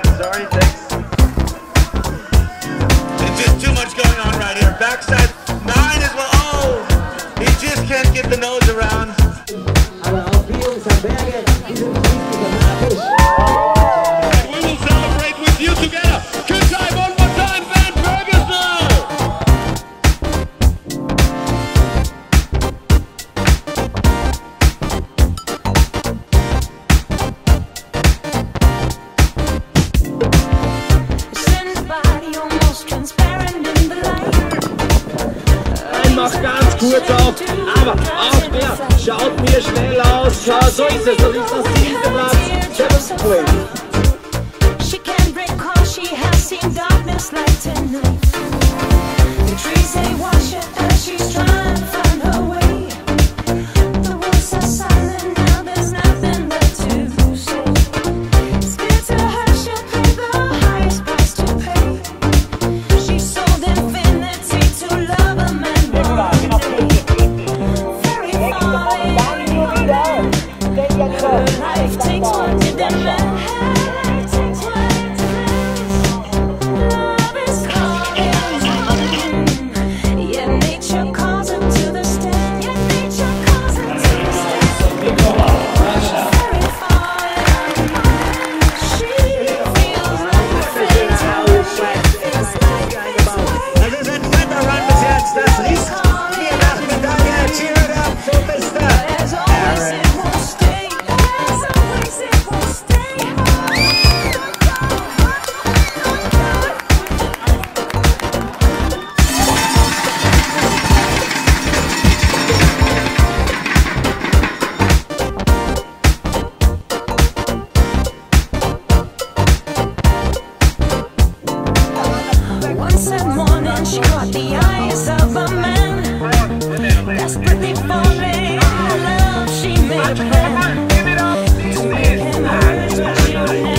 Yeah, sorry, thanks. There's just too much going on right here. Backside, 9 as well. Oh, he just can't get the nose around. We will celebrate with you together. Good time, one more time, Van Burgerson. His body almost transparent in the light. Einmal ganz kurz auf, aber auf mehr. Schaut mir schnell aus, schau, so ist es, so ist das siebte Platz. Just play. Like tonight, the trees they wash her as she's trying to find her way. The woods are silent now, there's nothing left to say. Still to her, she'll pay the highest price to pay. She sold infinity to love a man born very far away. Her life takes one to them and she caught the eyes of a man, desperately falling in love. She made plans to make him hers, but she